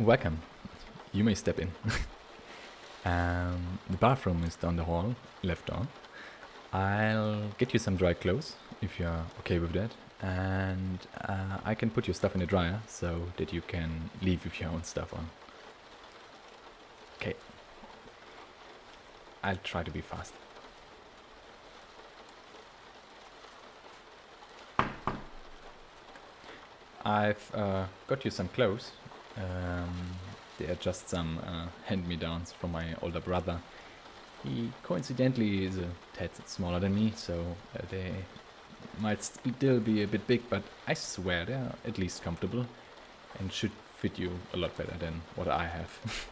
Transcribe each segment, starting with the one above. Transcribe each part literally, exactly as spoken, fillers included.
Welcome. You may step in. um, the bathroom is down the hall, left on. I'll get you some dry clothes, if you're okay with that. And uh, I can put your stuff in the dryer, so that you can leave with your own stuff on. Okay. I'll try to be fast. I've uh, got you some clothes. Um, they are just some uh, hand-me-downs from my older brother. He coincidentally is a tad smaller than me, so uh, they might still be a bit big, but I swear they are at least comfortable and should fit you a lot better than what I have.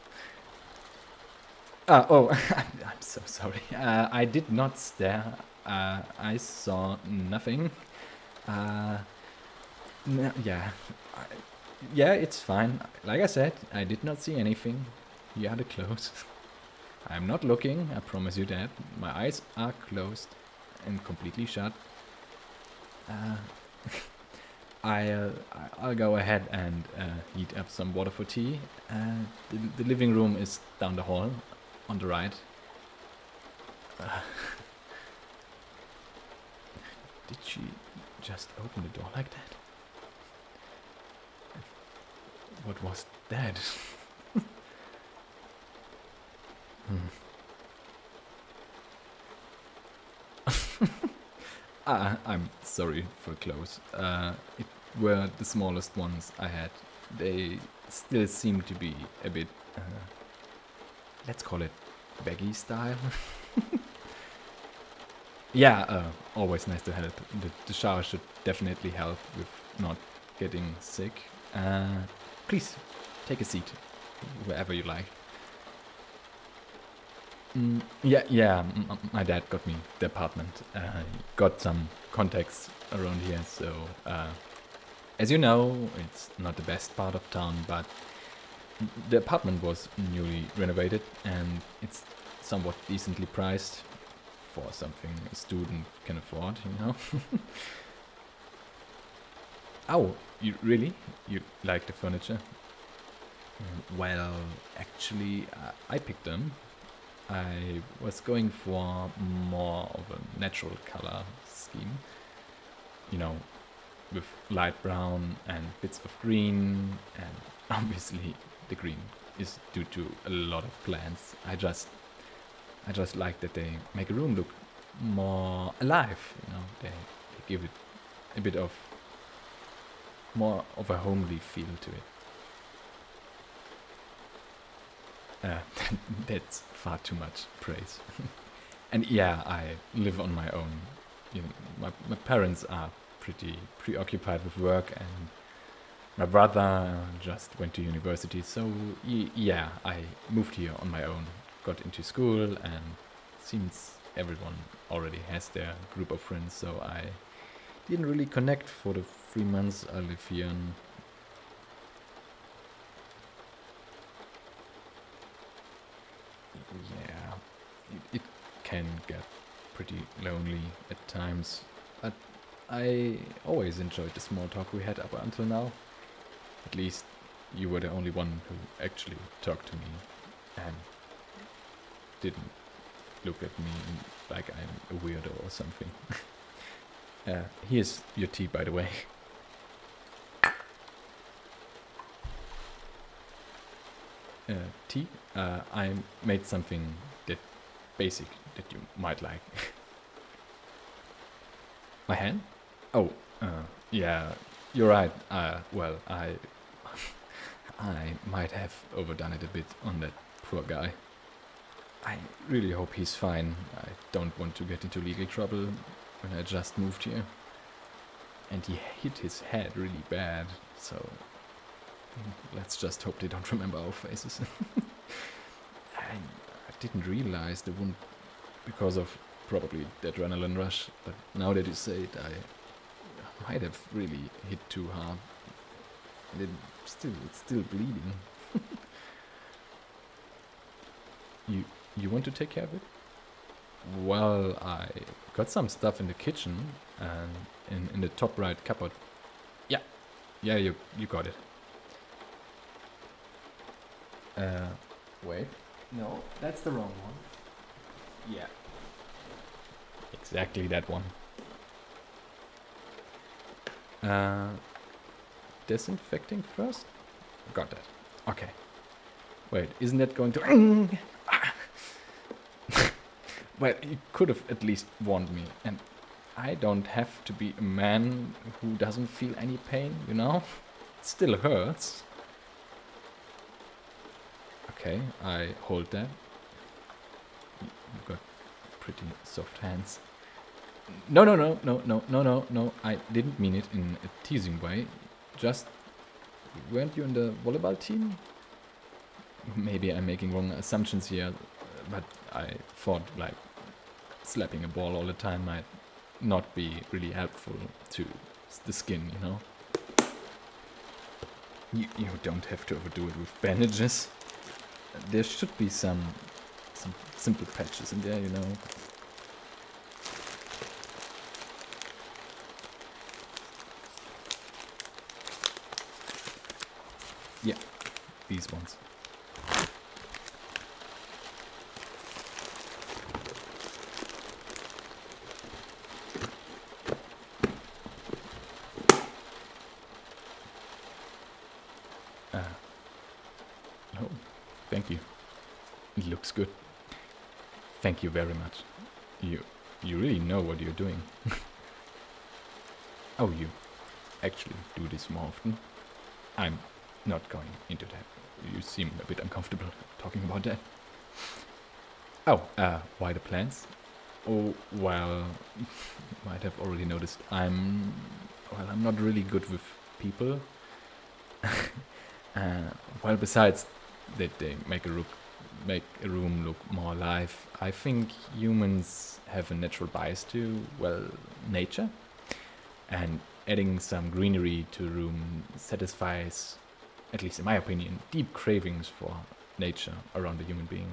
uh, oh, I'm so sorry. Uh, I did not stare. Uh, I saw nothing. Uh, no, yeah, I, yeah, it's fine. Like I said, I did not see anything. You are the clothes. I'm not looking, I promise you that. My eyes are closed and completely shut. Uh, I'll, I'll go ahead and uh, heat up some water for tea. Uh, the, the living room is down the hall, on the right. Uh, did she just open the door like that? What was that? hmm. Ah, I'm sorry for clothes. Uh, it were the smallest ones I had. They still seem to be a bit, uh, let's call it baggy style. yeah, uh, always nice to help. The, the shower should definitely help with not getting sick. Uh, please, take a seat, wherever you like. Mm, yeah, yeah, m my dad got me the apartment. Uh, got some contacts around here, so... Uh, as you know, it's not the best part of town, but the apartment was newly renovated and it's somewhat decently priced for something a student can afford, you know? Oh, you really? You like the furniture? Well, actually, uh, I picked them. I was going for more of a natural color scheme, you know, with light brown and bits of green, and obviously the green is due to a lot of plants. I just, I just like that they make a room look more alive, you know, they, they give it a bit of more of a homely feel to it. Uh, that's far too much praise. And yeah, I live on my own. You know, my, my parents are pretty preoccupied with work, and my brother just went to university. So yeah, I moved here on my own, got into school, and seems everyone already has their group of friends. So I didn't really connect for the three months I live here. And yeah, it, it can get pretty lonely at times, but I always enjoyed the small talk we had up until now. At least you were the only one who actually talked to me and didn't look at me like I'm a weirdo or something. uh, here's your tea, by the way. Uh, tea. Uh, I made something that basic that you might like. My hand? Oh, uh, yeah, you're right. Uh, well, I, I might have overdone it a bit on that poor guy. I really hope he's fine. I don't want to get into legal trouble when I just moved here. And he hit his head really bad, so... Let's just hope they don't remember our faces. I, I didn't realize they wouldn't, because of probably the adrenaline rush, but now that you say it, I might have really hit too hard. And it still, it's still bleeding. you, you want to take care of it? Well, I got some stuff in the kitchen, and in, in the top right cupboard. Yeah, yeah, you, you got it. Uh, wait. No, that's the wrong one. Yeah. Exactly that one. Uh, disinfecting first? Got that. Okay. Wait, isn't that going to... Well, you could have at least warned me. And I don't have to be a man who doesn't feel any pain, you know? It still hurts. Okay, I hold that. You've got pretty soft hands. No, no, no, no, no, no, no, no. I didn't mean it in a teasing way. Just... Weren't you in the volleyball team? Maybe I'm making wrong assumptions here, but I thought, like, slapping a ball all the time might not be really helpful to the skin, you know? You, you don't have to overdo it with bandages. There should be some, some simple patches in there, you know? Yeah, these ones. Good. Thank you very much. You you really know what you're doing. Oh, you actually do this more often? I'm not going into that. You seem a bit uncomfortable talking about that. Oh, uh, why the plants? Oh, well, you might have already noticed I'm... Well, I'm not really good with people. uh, well, besides that they make a rook make a room look more alive. I think humans have a natural bias to, well, nature. And adding some greenery to a room satisfies, at least in my opinion, deep cravings for nature around the human being.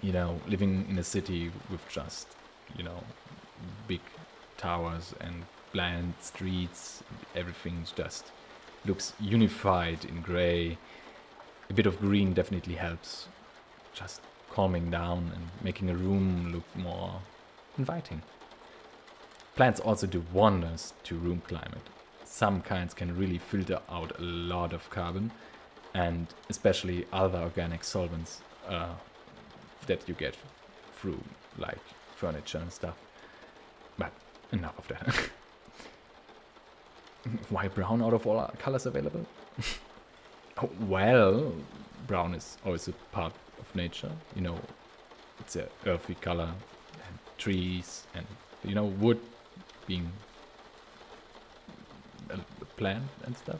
You know, living in a city with just, you know, big towers and bland streets, everything just looks unified in grey. A bit of green definitely helps. Just calming down and making a room look more inviting. Plants also do wonders to room climate. Some kinds can really filter out a lot of carbon and especially other organic solvents uh, that you get through like furniture and stuff. But enough of that. Why brown out of all our colors available? Oh, well, brown is always a part of nature, you know, it's a earthy color, and trees, and, you know, wood being a plant and stuff.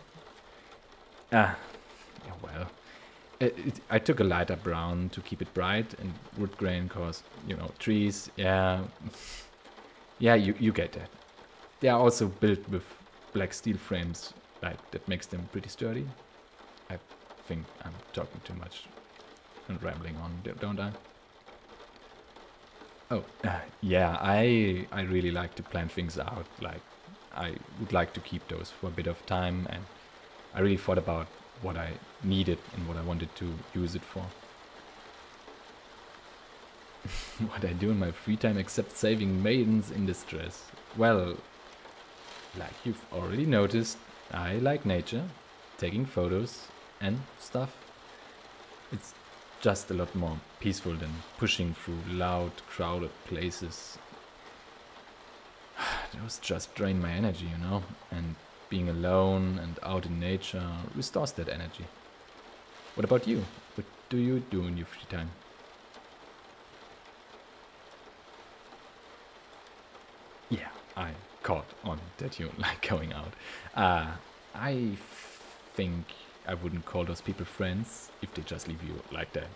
Ah, yeah, well, it, it, I took a lighter brown to keep it bright, and wood grain cause, you know, trees, yeah, yeah, you, you get that. They are also built with black steel frames, like, that makes them pretty sturdy. I think I'm talking too much and rambling on, don't I? Oh, uh, yeah, I I really like to plan things out. Like, I would like to keep those for a bit of time, and I really thought about what I needed and what I wanted to use it for. What I do in my free time except saving maidens in distress. Well, like you've already noticed, I like nature, taking photos and stuff. It's just a lot more peaceful than pushing through loud, crowded places. Those just drain my energy, you know? And being alone and out in nature restores that energy. What about you? What do you do in your free time? Yeah, I caught on that you like going out. Uh, I think... I wouldn't call those people friends if they just leave you like that.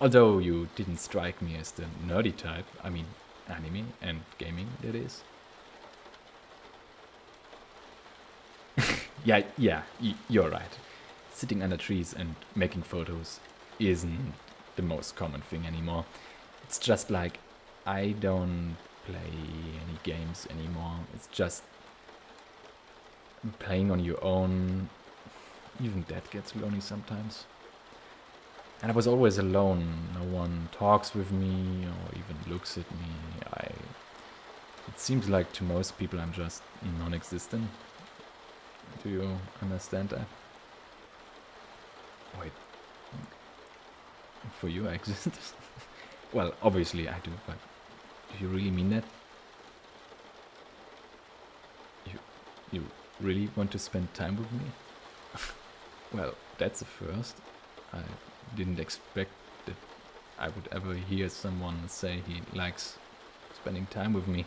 Although you didn't strike me as the nerdy type, I mean anime and gaming, that is. yeah, yeah, you're right. Sitting under trees and making photos isn't the most common thing anymore. It's just like, I don't play any games anymore. It's just playing on your own. Even that gets lonely sometimes. And I was always alone. No one talks with me or even looks at me. I. It seems like to most people I'm just non-existent. Do you understand that? Wait. For you, I exist? Well, obviously I do, but do you really mean that? You, you really want to spend time with me? Well, that's a first. I didn't expect that I would ever hear someone say he likes spending time with me.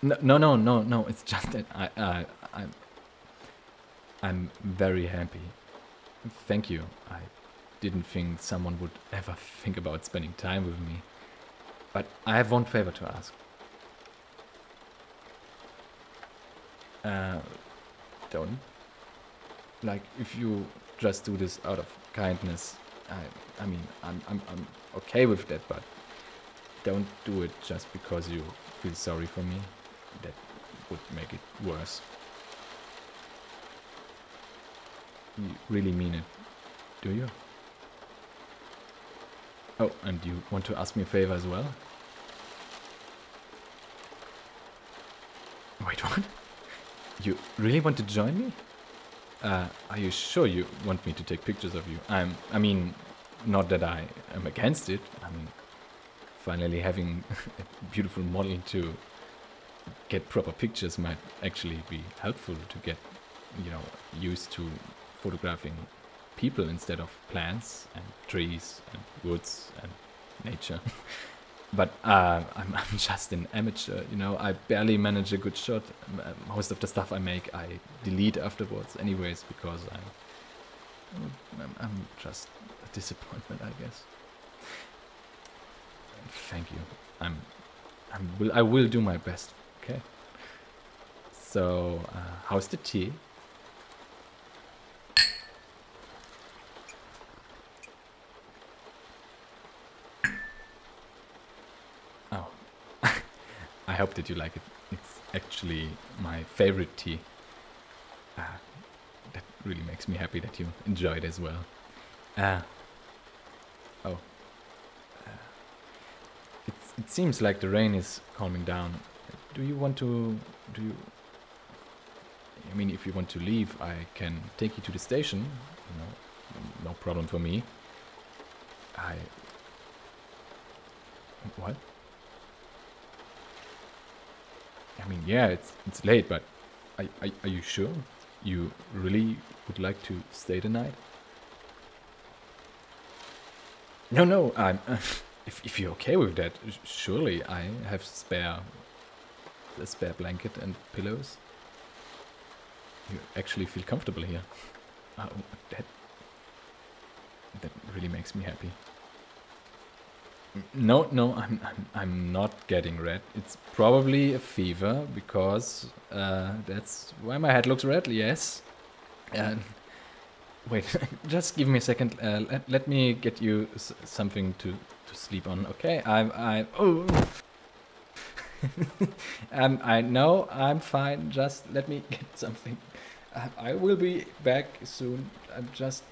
No, no, no, no, no. It's just that I, I, I'm, I'm very happy. Thank you. I didn't think someone would ever think about spending time with me. But I have one favor to ask. Uh, don't. Like, if you just do this out of kindness, I, I mean, I'm, I'm, I'm okay with that, but don't do it just because you feel sorry for me. That would make it worse. You really mean it, do you? Oh, and you want to ask me a favor as well? Wait, what? You really want to join me? Uh, are you sure you want me to take pictures of you? I'm, I mean, not that I am against it. I mean, finally having a beautiful model to get proper pictures might actually be helpful to get, you know, used to photographing people instead of plants and trees and woods and nature. But uh, I'm, I'm just an amateur, you know, I barely manage a good shot. Most of the stuff I make I delete afterwards anyways, because I'm, I'm, I'm just a disappointment, I guess. Thank you. I'm, I'm will, I will do my best, okay? So, uh, how's the tea? I hope that you like it. It's actually my favorite tea. Uh, that really makes me happy that you enjoy it as well. Uh, oh. Uh, it, it seems like the rain is calming down. Do you want to... Do you... I mean, if you want to leave, I can take you to the station. No, no problem for me. I... What? I mean, yeah, it's it's late, but are, are, are you sure you really would like to stay the night? No, no, I'm, uh, if, if you're okay with that, surely I have spare, a spare blanket and pillows. You actually feel comfortable here. Oh, that, that really makes me happy. No, no, I'm, I'm, I'm not getting red. It's probably a fever, because uh, that's why my head looks red, yes. And wait, just give me a second. Uh, let, let me get you s something to, to sleep on, okay? I'm, I, oh. um, I know I'm fine, just let me get something. I, I will be back soon. I'm just